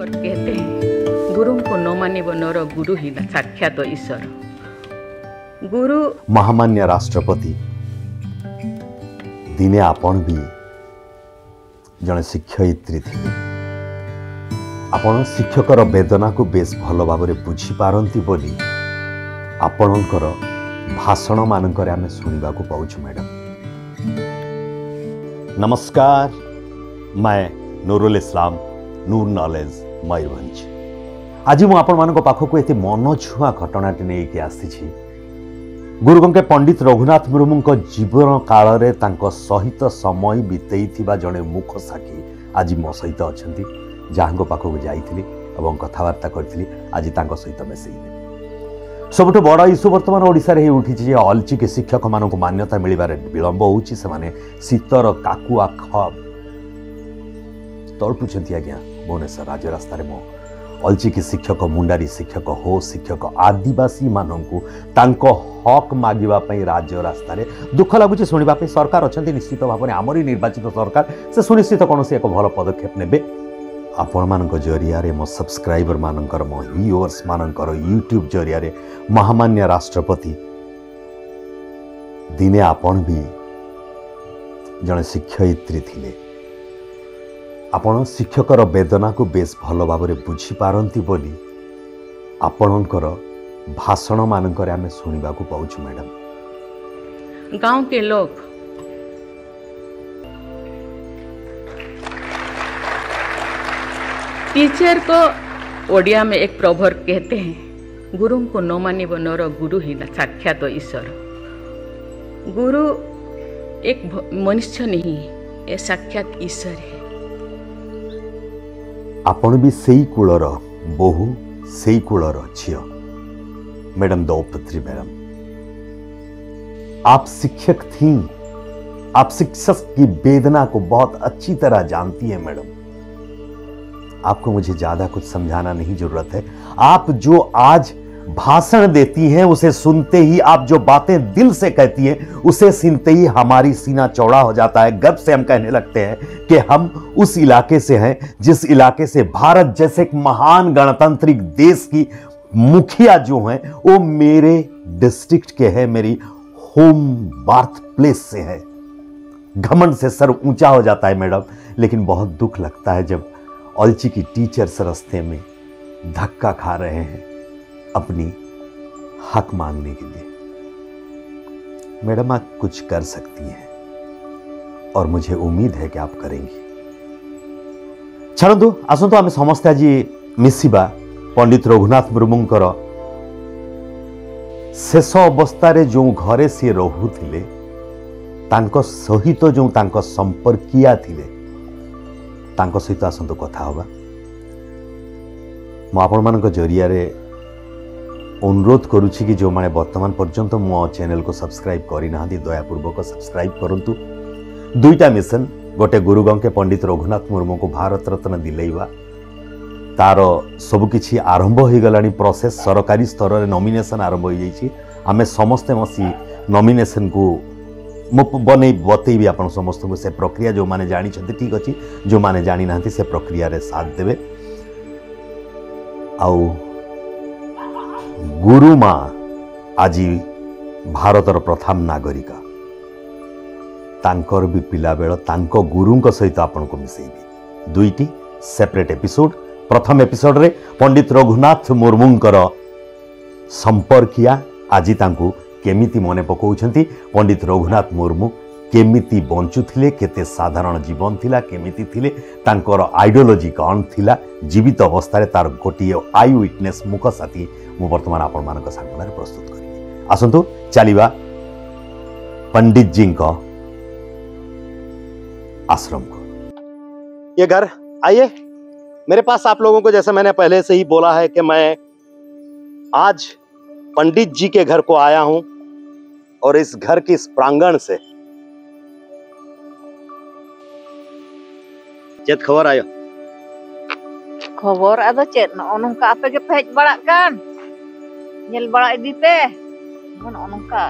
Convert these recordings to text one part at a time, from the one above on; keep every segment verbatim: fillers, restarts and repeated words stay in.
और कहते हैं गुरु को न माने बनोर गुरु ही साक्षात तो ईश्वर गुरु। महामान्य राष्ट्रपति दिने आपण भी जड़े शिक्षयित्री थी, आपण शिक्षकर वेदना को बेस भल भाव बुझी पारंती बोली आपणकर भाषण मानकर आमे सुनिबा को पाउछु। मैडम नमस्कार, मैं नूरुल इस्लाम, नूर नॉलेज, मयूरभंज। आज मु आपण मानको पाखो को एते मन छुआ घटनाटी नै के आसी छी। गुरु गोमके पंडित रघुनाथ मुर्मू को जीवन काल रे तांको सहित समय बितेई थिबा जने मुख साखी आज मो सहित अछंती, जाहांको पाखो को जाईथिली एवं कथावार्ता करथिली। आज तांको सहित मेसेज सबुठु बड़ इश्यू वर्तमान ओडिशा रे उठी जे अलचिकी शिक्षक मानक मान्यता मिलबार विलंब होउची, से माने शीतर काकुआ खब तड़पुछंती। आज्ञा भुवनेश्वर राज्य रास्तार मो अलचिकी शिक्षक, मुंडारी शिक्षक, हो शिक्षक, आदिवासी मानकू तांको हक मागिबा पई राज्य रास्तार दुख लगुचे सुनिबा पई। सरकार अछंती निश्चित भाव में आमरी निर्वाचित सरकार, से सुनिश्चित कौनसी एक भल पदक्षेप नेबे। आपण मानक जरिया मो सब्सक्राइबर मानकर, मो व्यूअर्स मानकर यूट्यूब जरिया महामान्य राष्ट्रपति दिने आपण भी जड़े शिक्षयित्री थिले, आपण शिक्षकर वेदना को बेस भल भाव बुझी पारंती बोली आपणकर भाषण मानकर आमे सुनिबा को पाउछु। मैडम गांव के लोग टीचर को ओडिया में एक प्रवर कहते हैं, गुरु को न माने बनोर गुरु ही साक्षात तो ईश्वर गुरु। एक मनुष्य नहीं, ये साक्षात ईश्वर है। आपण भी सही कुलर बहु, सही कुलर झियो। मैडम द्रौपदी मैडम आप शिक्षक थी, आप शिक्षक की वेदना को बहुत अच्छी तरह जानती है। मैडम आपको मुझे ज्यादा कुछ समझाना नहीं जरूरत है। आप जो आज भाषण देती हैं उसे सुनते ही, आप जो बातें दिल से कहती हैं उसे सुनते ही हमारी सीना चौड़ा हो जाता है। गर्व से हम कहने लगते हैं कि हम उस इलाके से हैं जिस इलाके से भारत जैसे एक महान गणतांत्रिक देश की मुखिया जो हैं वो मेरे डिस्ट्रिक्ट के हैं, मेरी होम बर्थ प्लेस से हैं। घमंड से सर ऊंचा हो जाता है मैडम। लेकिन बहुत दुख लगता है जब अलचिकी टीचर्स रास्ते में धक्का खा रहे हैं अपनी हक मांगने के लिए। मैडम आप कुछ कर सकती हैं और मुझे उम्मीद है कि आप करेंगी। छाड़ू आसतु आम समस्ते आज मिशिबा पंडित रघुनाथ मुर्मूंकर शेष अवस्था जो घरे सी रुले सहित तो जो तांको संपर्किया थिले तांको सहित आसतु कथा होगा। मु आपण मानक जरिया रे अनुरोध करुछि कि जो माने वर्तमान पर्यंत मो चैनल को सब्सक्राइब करी ना दयापूर्वक सब्सक्राइब करंतु। दुईटा मिशन, गोटे गुरु गोमके पंडित रघुनाथ मुर्मू को भारत रत्न दिलेइबा, तार सबकि आरंभ हो गला प्रोसेस। सरकारी स्तर में नॉमिनेशन आरंभ हो जाइए। आम समस्ते मसी नॉमिनेशन को मु बनै बतेबी आप समस्त को। से प्रक्रिया जो माने जानी ठीक अच्छी, जो माने जानी ना से प्रक्रिया रे साथ देवे। आउ गुरु माँ आज भारतर प्रथम नागरिका, तांकर भी पिला बेल तांको गुरु को सहित आपन को मिसेबी। दुईटी सेपरेट एपिसोड। प्रथम एपिसोड रे पंडित रघुनाथ मुर्मूंकर संपर्किया आज तांको केमिति मने पकाउछंती, पंडित रघुनाथ मुर्मू केमिति बंचुथिले, केते साधारण जीवन थिला, केमिति थिले, तांकर आइडियोलॉजी कौन थिला, जीवित अवस्था रे तार गोटे आई विटनेस मुख साथी मु वर्तमान आपण मानक सामने प्रस्तुत करी। आसंतु चलिबा पंडित जी को आश्रम को। ये घर आइए, मेरे पास आप लोगों को जैसे मैंने पहले से ही बोला है कि मैं आज पंडित जी के घर को आया हूं और इस घर के इस प्रांगण से चेत खबर आयो खबर आदो चेत ननका आपे के फेज बड़ा कान नेल बड़ा इदी पे मन ननका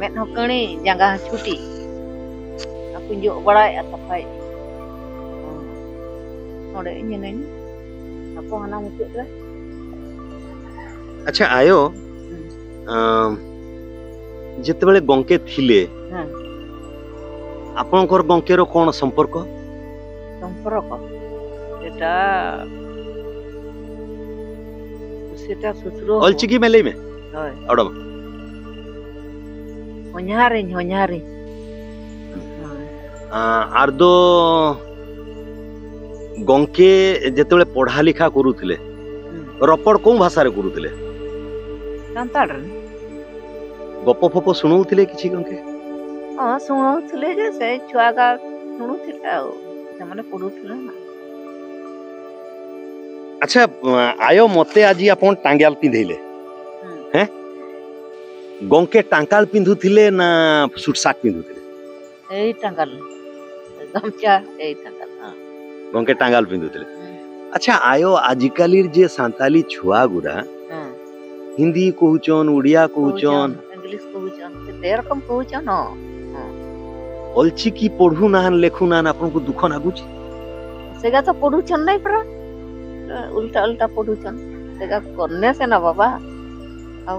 मेन हकणी जांगा छुटी आपु जो बड़ा या तफाई ओडे इने नहीं कहना मुझे तो। अच्छा आयो जिते बेले गोंके थिले आपनकर गोंके रो कोन संपर्क संपर्क एटा सेटा ससुरो ओलचिकी मेले में हाय अडम होन्यारे होन्यारे आर दो गोंके जेते बेले पढ़ा लिखा करूथिले रपड़ को भाषा रे करूथिले संताड़ गप फप सुनौथिले किछि गोंके हां सुनौथिले जे से छुआ का सुनौथिले आ से माने पढुथिले ना। अच्छा आयो मते आजी आपन टांगाल पिंधैले हैं गोंके टांगाल पिंधुथिले ना सुटसाट पिंधुथिले एई टांगाल गमछा एई टांगाल हां गोंके टांगाल पिंधुथिले। अच्छा आयो आजिकालिर जे सांताली छुआ गुरा हिंदी कहूचन उड़िया कहूचन इंग्लिश कहूचन तेर कम कहूचन ओलचिकी पढू नाहन लेखू नाहन आपन को दुख नागुची सेगा तो पढूचन नै पर उल्टा उल्टा पढूचन सेगा करने से ना बाबा आओ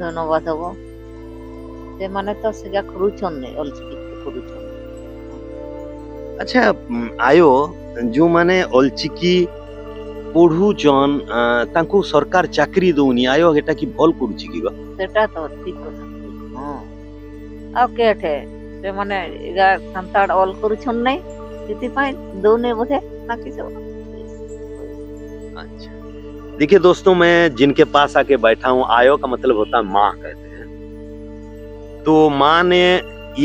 धन्यवाद हो जे माने तो सेगा करूचन नै ओलचिकी पढूचन। अच्छा आयो जो माने ओलचिकी पढ़ू जन तांको सरकार चाकरी दोनी आयो हेटा की भल करूची की सेटा तो ठीक हो हां आ केठे से माने इगा संताड़ ऑल करूछन नै तिति पाई दोने बोथे ना की सब। अच्छा देखिए दोस्तों मैं जिनके पास आके बैठा हूं आयो का मतलब होता मां कहते हैं तो मां ने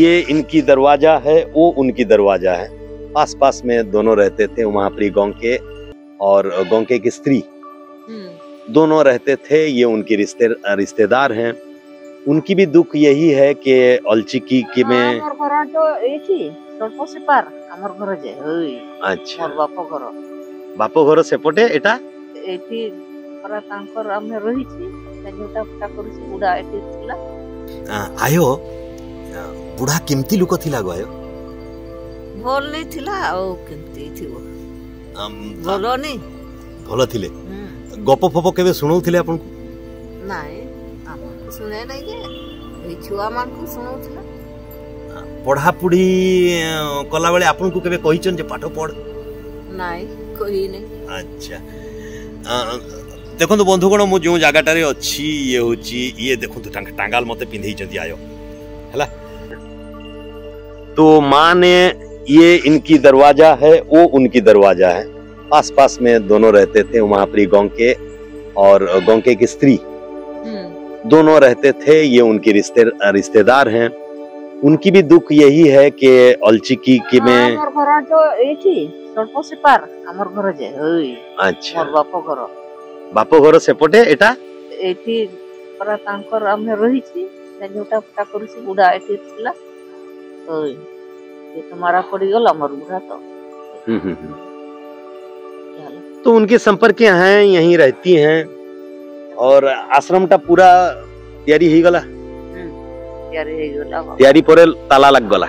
ये इनकी दरवाजा है वो उनकी दरवाजा है पास पास में दोनों रहते थे वहां पर गोंके और गोंके की स्त्री दोनों रहते थे ये उनके रिश्ते रिश्तेदार हैं उनकी भी दुख यही है कि ओलचिकी के में अच्छा बापो घर बापो घर सेपटे एटा एथि परा तांकर हमने रही छी तनिटा फटा करू छी बुढा एथि थिला आयो बुढा किमती लुक थिला गयो बोल नै थिला ओ किमती थिबो भलो नहीं भलो थिले गप फप केबे सुनौ थिले आपन को नाही आपन को सुनै नै जे ए छुआ मान को सुनौ थिला पढ़ा पुढ़ी कला बेले आपन को केबे कहिचन जे पाठ पढ़ नाही कहि नै। अच्छा देखो तो बंधुगण मु जो जगह रे अछि ये होछि ये देखो तो टांग टांगाल मते पिंधै जदी आयो हला तो माने ये इनकी दरवाजा है वो उनकी दरवाजा है पास पास में दोनों रहते थे वहां पर गोंके और गोंके की स्त्री दोनों रहते थे ये उनके रिश्ते रिश्तेदार हैं उनकी भी दुख यही है कि ओलचिकी के में हमर घर तो एठी सल्प से पार हमर घर जे होई अच्छा हमर बापो घर बापो घर सेपटे एटा एठी परा तांकर हमने रही छी तनिटा फटा करू छी बुढा एठी थिला होई ये तुम्हारा पड़ी गल अमर बुढ़ा तो हम्म तो उनके संपर्क हैं यहीं रहती हैं और आश्रम का पूरा तैयारी ही गला तैयारी ही गला तैयारी पर ताला लग गला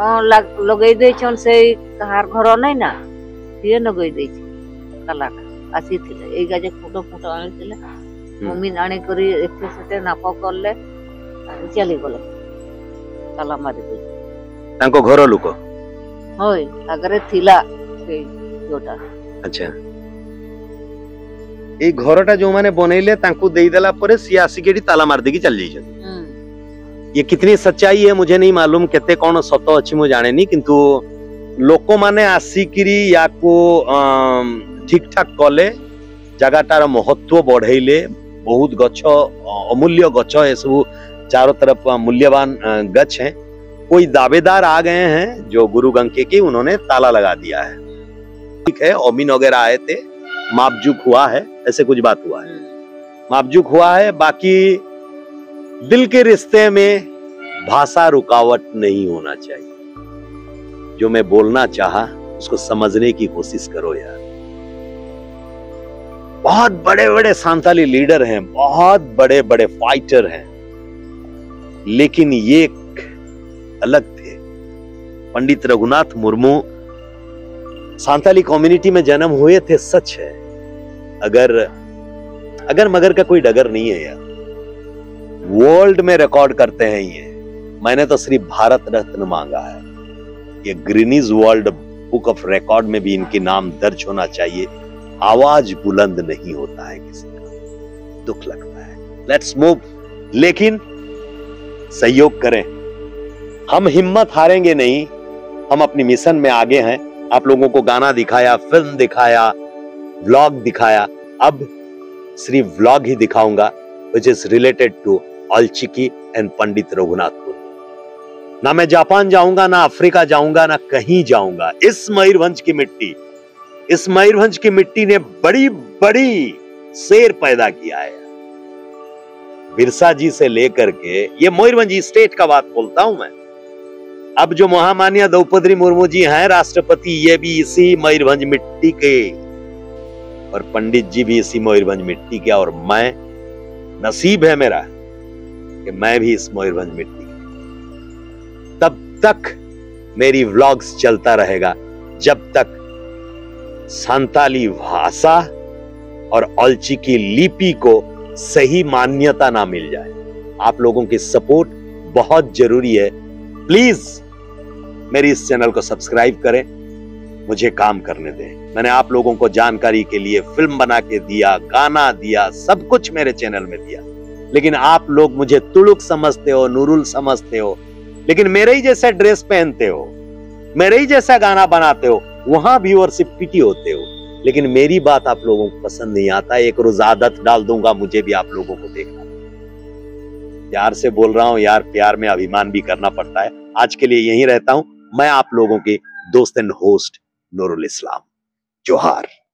हां लग लगई दे छन से कहार घर नहीं ना ये न गई दे ताला आसी थी ए गाजे फोटो फोटो आनी थी मम्मी आने करी एक सेटे नाप करले चली गले ताला मार दे तांको घर लोक होय अगरे थिला से जोटा। अच्छा ए घरटा जो माने बनेले तांको देई देला परे सियासी गेडी ताला मार देगी चल जाई छन ये कितनी सच्चाई है मुझे नहीं मालूम केते कोन सत अछि मु जाने नहीं किंतु लोक माने आसीकिरी या को ठीक ठाक कले जगाटार महत्व बढ़ेले बहुत गछ अमूल्य गछ ए सब चारों तरफ मूल्यवान गछ है कोई दावेदार आ गए हैं जो गुरु गंके की उन्होंने ताला लगा दिया है ठीक है ओमिन वगैरह आए थे मापजूक हुआ है ऐसे कुछ बात हुआ है मापजूक हुआ है बाकी दिल के रिश्ते में भाषा रुकावट नहीं होना चाहिए जो मैं बोलना चाहा उसको समझने की कोशिश करो यार। बहुत बड़े बड़े सांताली लीडर हैं बहुत बड़े बड़े फाइटर हैं लेकिन ये अलग थे। पंडित रघुनाथ मुर्मू सांताली कम्युनिटी में जन्म हुए थे सच है अगर अगर मगर का कोई डगर नहीं है यार, वर्ल्ड में रिकॉर्ड करते हैं ये। मैंने तो श्री भारत रत्न मांगा है, ये Guinness world book of record में भी इनके नाम दर्ज होना चाहिए। आवाज बुलंद नहीं होता है किसी का, दुख लगता है। लेट्स मूव, लेकिन सहयोग करें। हम हिम्मत हारेंगे नहीं, हम अपनी मिशन में आगे हैं। आप लोगों को गाना दिखाया, फिल्म दिखाया, व्लॉग दिखाया, अब सिर्फ व्लॉग ही दिखाऊंगा which is related to Ol Chiki and Pandit Raghunath Murmu. ना मैं जापान जाऊंगा, ना अफ्रीका जाऊंगा, ना कहीं जाऊंगा। इस मयूरभंज की मिट्टी, इस मयूरभंज की मिट्टी ने बड़ी बड़ी शेर पैदा किया है। बिरसा जी से लेकर के, ये मयूरभंज स्टेट का बात बोलता हूं मैं। अब जो महामान्य द्रौपदी मुर्मू जी हैं राष्ट्रपति, ये भी इसी मयूरभंज मिट्टी के, और पंडित जी भी इसी मयूरभंज मिट्टी के, और मैं, नसीब है मेरा कि मैं भी इस मयूरभंज मिट्टी। तब तक मेरी व्लॉग्स चलता रहेगा जब तक सांताली भाषा और ओल्चिकी लिपि को सही मान्यता ना मिल जाए। आप लोगों की सपोर्ट बहुत जरूरी है। प्लीज मेरी इस चैनल को सब्सक्राइब करें, मुझे काम करने दें। मैंने आप लोगों को जानकारी के लिए फिल्म बना के दिया, गाना दिया, सब कुछ मेरे चैनल में दिया, लेकिन आप लोग मुझे तुलुक समझते हो, नूरुल समझते हो, लेकिन मेरे ही जैसा ड्रेस पहनते हो, मेरे ही जैसा गाना बनाते हो, वहां व्यूअरशिप पीटी होते हो, लेकिन मेरी बात आप लोगों को पसंद नहीं आता। एक रोज आदत डाल दूंगा, मुझे भी आप लोगों को देखना। प्यार से बोल रहा हूं यार, प्यार में अभिमान भी करना पड़ता है। आज के लिए यहीं रहता हूं मैं, आप लोगों के दोस्त एंड होस्ट नूरुल इस्लाम। जोहार।